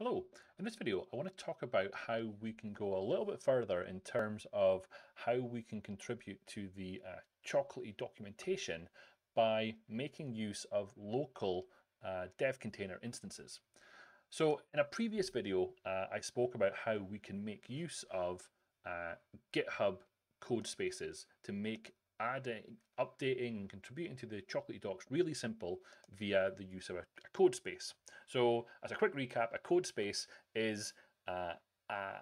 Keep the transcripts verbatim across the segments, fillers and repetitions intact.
Hello, in this video I want to talk about how we can go a little bit further in terms of how we can contribute to the uh, Chocolatey documentation by making use of local uh, dev container instances. So in a previous video uh, I spoke about how we can make use of uh, GitHub Codespaces to make adding, updating and contributing to the Chocolatey docs really simple via the use of a, a code space. So as a quick recap, a code space is uh, uh,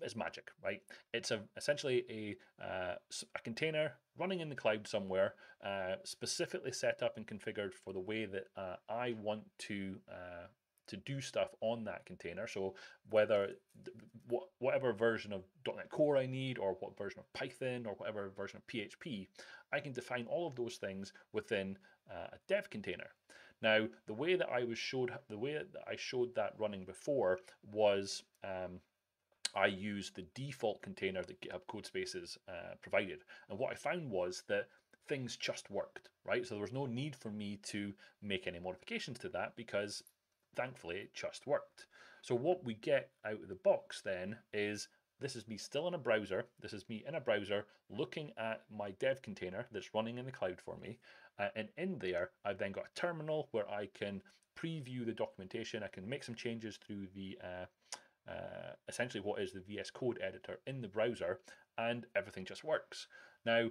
is magic, right? It's a, essentially a, uh, a container running in the cloud somewhere, uh, specifically set up and configured for the way that uh, I want to uh, to do stuff on that container. So whether whatever version of dot NET Core I need, or what version of Python, or whatever version of P H P, I can define all of those things within uh, a dev container. Now, the way that I was showed, the way that I showed that running before was um, I used the default container that GitHub Codespaces uh, provided, and what I found was that things just worked, right? So there was no need for me to make any modifications to that because, thankfully, it just worked. So what we get out of the box then is this is me still in a browser. This is me in a browser looking at my dev container that's running in the cloud for me. Uh, and in there, I've then got a terminal where I can preview the documentation. I can make some changes through the uh, uh, essentially what is the V S Code editor in the browser, and everything just works. Now,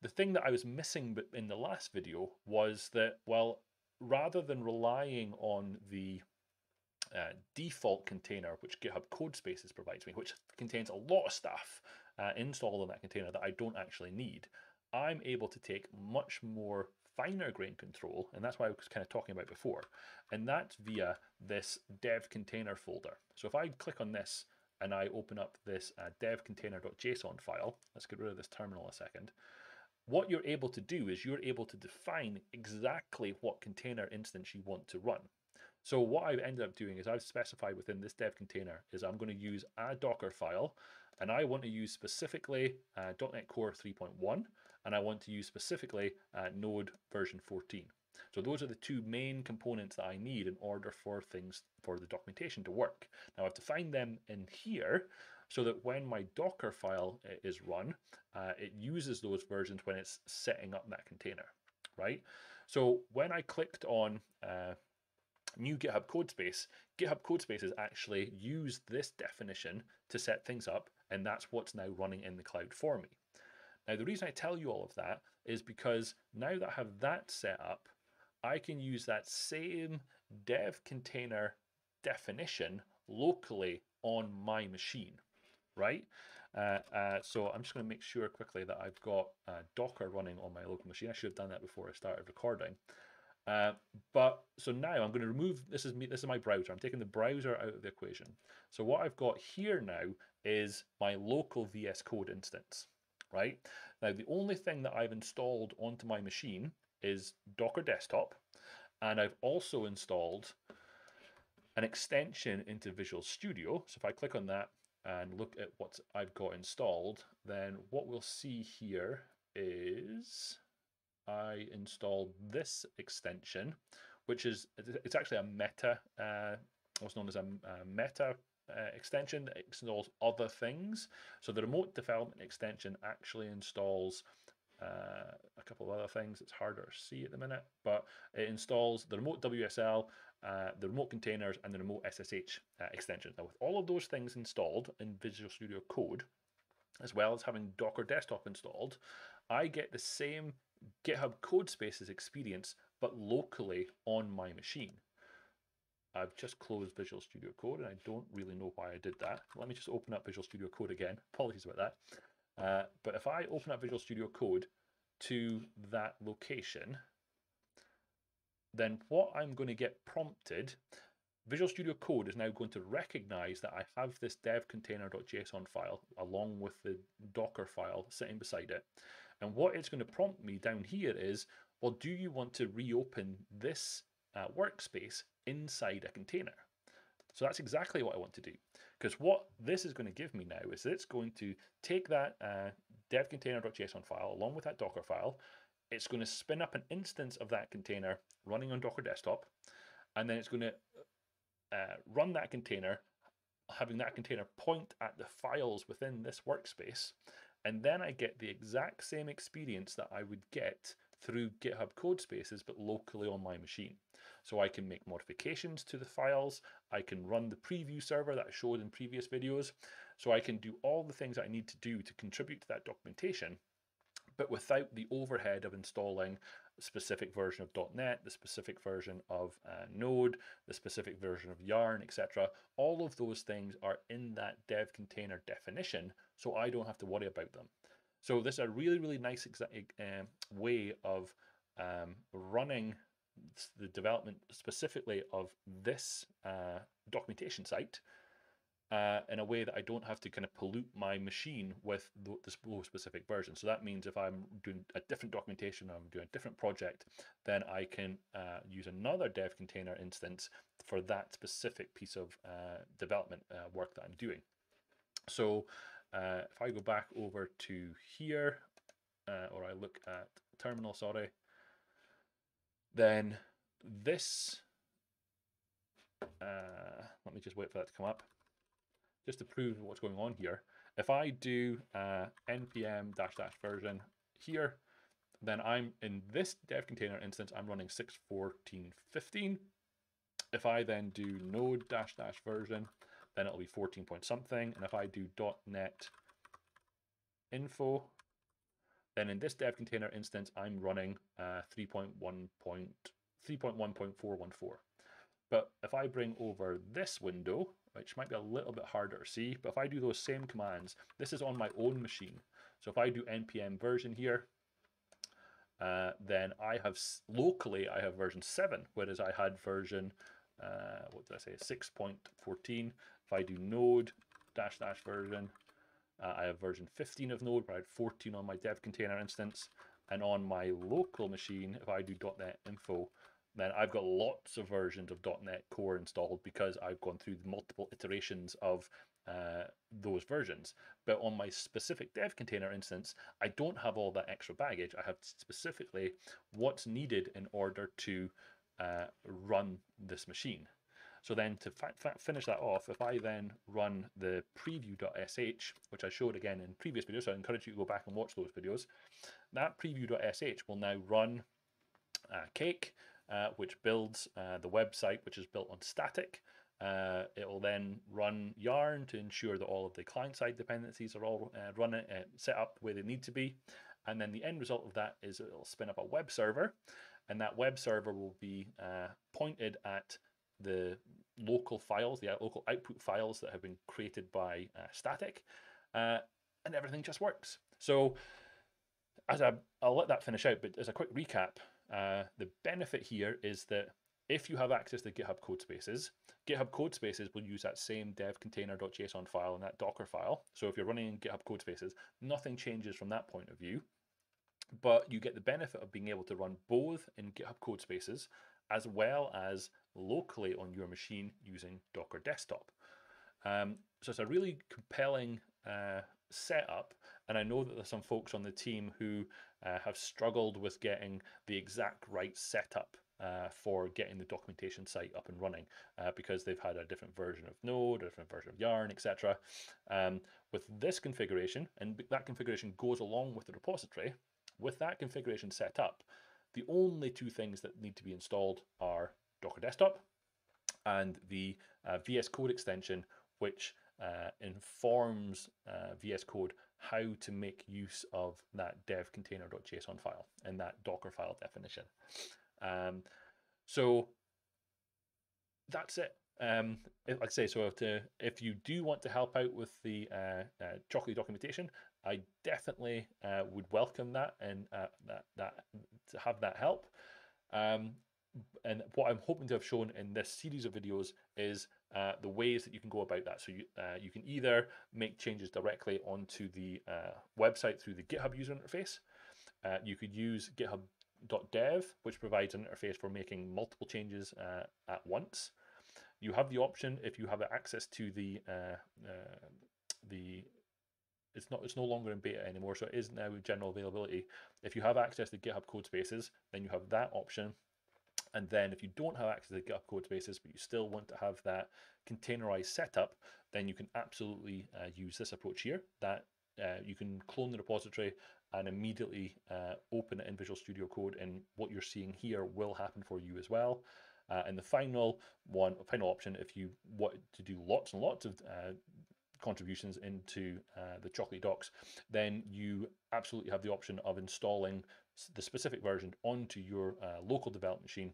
the thing that I was missing in the last video was that, well, rather than relying on the uh, default container, which GitHub Codespaces provides me, which contains a lot of stuff uh, installed in that container that I don't actually need, I'm able to take much more finer grain control, and that's what I was kind of talking about before, and that's via this dev container folder. So if I click on this and I open up this uh, dev container dot J S O N file, let's get rid of this terminal a second. What you're able to do is you're able to define exactly what container instance you want to run. So what I've ended up doing is I've specified within this dev container is I'm going to use a Docker file, and I want to use specifically uh, dot NET Core three point one, and I want to use specifically uh, Node version fourteen. So those are the two main components that I need in order for things for the documentation to work. Now I've defined them in here so that when my Docker file is run, uh, it uses those versions when it's setting up that container, right? So when I clicked on uh, new GitHub Codespace, GitHub Codespaces actually used this definition to set things up, and that's what's now running in the cloud for me. Now the reason I tell you all of that is because now that I have that set up, I can use that same dev container definition locally on my machine, right? Uh, uh, so I'm just going to make sure quickly that I've got uh, Docker running on my local machine. I should have done that before I started recording. Uh, but so now I'm going to remove, this is me, this is my browser. I'm taking the browser out of the equation. So what I've got here now is my local V S Code instance, right? Now, the only thing that I've installed onto my machine is Docker Desktop, and I've also installed an extension into Visual Studio. So if I click on that and look at what I've got installed, then what we'll see here is I installed this extension, which is, it's actually a meta, uh, what's known as a, a meta uh, extension that installs other things. So the remote development extension actually installs Uh, a couple of other things. It's harder to see at the minute, but it installs the remote W S L, uh, the remote containers, and the remote S S H uh, extension. Now, with all of those things installed in Visual Studio Code, as well as having Docker Desktop installed, I get the same GitHub Codespaces experience, but locally on my machine. I've just closed Visual Studio Code, and I don't really know why I did that. Let me just open up Visual Studio Code again. Apologies about that. Uh, but if I open up Visual Studio Code to that location, then what I'm going to get prompted, Visual Studio Code is now going to recognize that I have this dev container dot J S O N file along with the Docker file sitting beside it. And what it's going to prompt me down here is, well, do you want to reopen this uh, workspace inside a container? So that's exactly what I want to do, because what this is going to give me now is it's going to take that uh, dev container dot J S O N file along with that Docker file. It's going to spin up an instance of that container running on Docker Desktop, and then it's going to uh, run that container, having that container point at the files within this workspace, and then I get the exact same experience that I would get through GitHub Codespaces, but locally on my machine. So I can make modifications to the files, I can run the preview server that I showed in previous videos, so I can do all the things that I need to do to contribute to that documentation, but without the overhead of installing a specific version of dot net, the specific version of uh, Node, the specific version of Yarn, et cetera. All of those things are in that dev container definition, so I don't have to worry about them. So this is a really, really nice um, way of um, running the development specifically of this uh, documentation site uh, in a way that I don't have to kind of pollute my machine with the, the specific version. So that means if I'm doing a different documentation, or I'm doing a different project, then I can uh, use another dev container instance for that specific piece of uh, development uh, work that I'm doing. So uh, if I go back over to here, uh, or I look at terminal, sorry, then this, uh, let me just wait for that to come up, just to prove what's going on here. If I do uh, npm dash dash version here, then I'm in this dev container instance, I'm running six fourteen fifteen. If I then do node dash dash version, then it'll be fourteen point something. And if I do .NET info, then in this dev container instance, I'm running uh, three point one point three point one point four one four. But if I bring over this window, which might be a little bit harder to see, but if I do those same commands, this is on my own machine. So if I do npm version here, uh, then I have locally, I have version seven, whereas I had version Uh, what did I say, six point fourteen. If I do node dash dash version, uh, I have version fifteen of Node, but I had fourteen on my dev container instance. And on my local machine, if I do .NET info, then I've got lots of versions of .NET Core installed because I've gone through multiple iterations of uh, those versions. But on my specific dev container instance, I don't have all that extra baggage. I have specifically what's needed in order to Uh, run this machine. So then to fa fa finish that off, if I then run the preview.sh, which I showed again in previous videos, so I encourage you to go back and watch those videos, that preview.sh will now run uh, Cake, uh, which builds uh, the website, which is built on Statiq. Uh, it will then run Yarn to ensure that all of the client-side dependencies are all uh, run, uh, set up where they need to be. And then the end result of that is it'll spin up a web server, and that web server will be uh, pointed at the local files, the local output files that have been created by uh, Statiq, uh, and everything just works. So as I, I'll let that finish out, but as a quick recap, uh, the benefit here is that if you have access to GitHub Codespaces, GitHub Codespaces will use that same dev container dot J S O N file and that Docker file. So if you're running in GitHub Codespaces, nothing changes from that point of view, but you get the benefit of being able to run both in GitHub Codespaces as well as locally on your machine using Docker Desktop. Um, so it's a really compelling uh, setup, and I know that there's some folks on the team who uh, have struggled with getting the exact right setup Uh, for getting the documentation site up and running uh, because they've had a different version of Node, a different version of Yarn, et cetera. Um, with this configuration, and that configuration goes along with the repository, with that configuration set up, the only two things that need to be installed are Docker Desktop and the uh, V S Code extension, which uh, informs uh, V S Code how to make use of that dev container dot J S O N file and that Docker file definition. Um, so that's it. Um, like I say, so if, to, if you do want to help out with the uh, uh, Chocolatey documentation, I definitely uh, would welcome that and uh, that, that to have that help. Um, and what I'm hoping to have shown in this series of videos is uh, the ways that you can go about that. So you, uh, you can either make changes directly onto the uh, website through the GitHub user interface. Uh, you could use GitHub dot dev, which provides an interface for making multiple changes uh, at once. You have the option, if you have access to the uh, uh, the it's not it's no longer in beta anymore, so it is now general availability. If you have access to GitHub Codespaces, then you have that option And then if you don't have access to GitHub Codespaces, but you still want to have that containerized setup, then you can absolutely uh, use this approach here. That uh, you can clone the repository and immediately uh, open it in Visual Studio Code, and what you're seeing here will happen for you as well. Uh, and the final one, final option, if you want to do lots and lots of uh, contributions into uh, the Chocolatey docs, then you absolutely have the option of installing the specific version onto your uh, local development machine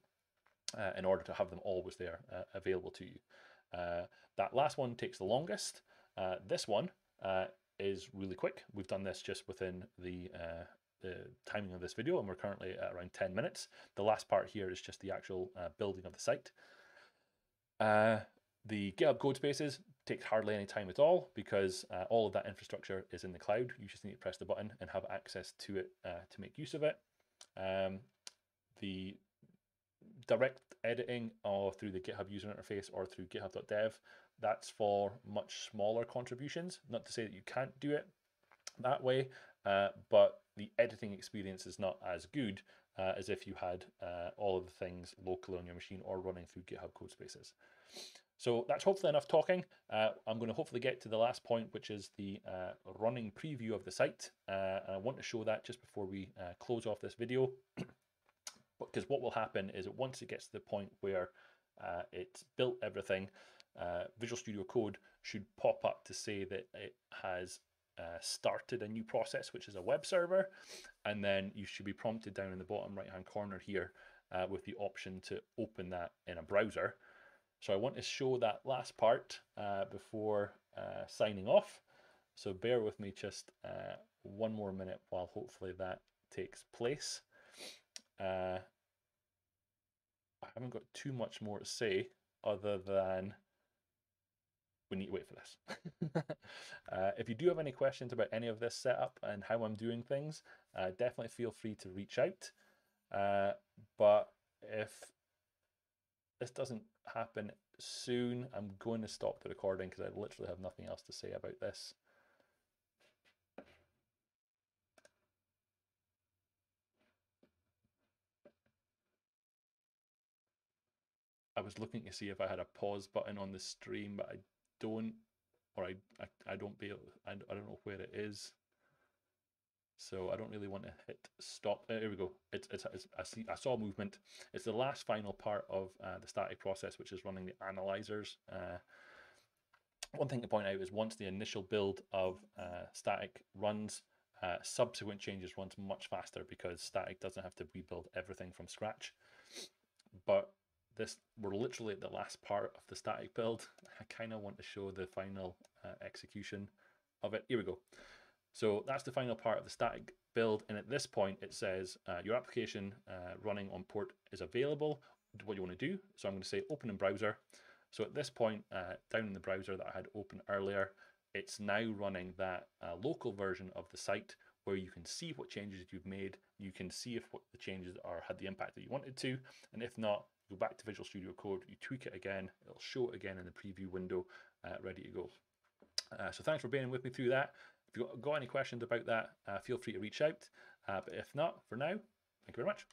uh, in order to have them always there uh, available to you. Uh, that last one takes the longest. Uh, this one uh, is really quick. We've done this just within the, uh, the timing of this video, and we're currently at around ten minutes. The last part here is just the actual uh, building of the site. Uh, the GitHub Codespaces takes hardly any time at all, because uh, all of that infrastructure is in the cloud. You just need to press the button and have access to it uh, to make use of it. Um, the direct editing or through the GitHub user interface or through github dot dev, that's for much smaller contributions. Not to say that you can't do it that way, uh, but the editing experience is not as good uh, as if you had uh, all of the things locally on your machine or running through GitHub Codespaces. So that's hopefully enough talking. Uh, I'm going to hopefully get to the last point, which is the uh, running preview of the site. Uh, and I want to show that just before we uh, close off this video, because what will happen is that once it gets to the point where uh, it's built everything, uh, Visual Studio Code should pop up to say that it has uh, started a new process, which is a web server. And then you should be prompted down in the bottom right-hand corner here uh, with the option to open that in a browser. So I want to show that last part uh, before uh, signing off. So bear with me just uh, one more minute while hopefully that takes place. Uh, I haven't got too much more to say other than we need to wait for this. uh, if you do have any questions about any of this setup and how I'm doing things, uh, definitely feel free to reach out. Uh, but if this doesn't happen soon, I'm going to stop the recording because I literally have nothing else to say about this. I was looking to see if I had a pause button on the stream, but I don't, or I I, I don't be able, I, I don't know where it is. So I don't really want to hit stop. Uh, here we go. It's, it's, it's, I, see, I saw movement. It's the last final part of uh, the static process, which is running the analyzers. Uh, one thing to point out is once the initial build of uh, static runs, uh, subsequent changes runs much faster because static doesn't have to rebuild everything from scratch. But this, we're literally at the last part of the static build. I kind of want to show the final uh, execution of it. Here we go. So that's the final part of the static build, and at this point it says uh, your application uh, running on port is available. What do you want to do? So I'm going to say open in browser. So at this point, uh, down in the browser that I had open earlier, it's now running that uh, local version of the site where you can see what changes you've made. You can see if what the changes are had the impact that you wanted to, and if not, go back to Visual Studio Code, you tweak it again, it'll show it again in the preview window, uh, ready to go. Uh, so thanks for being with me through that. If you've got any questions about that, uh, feel free to reach out. Uh, but if not, for now, thank you very much.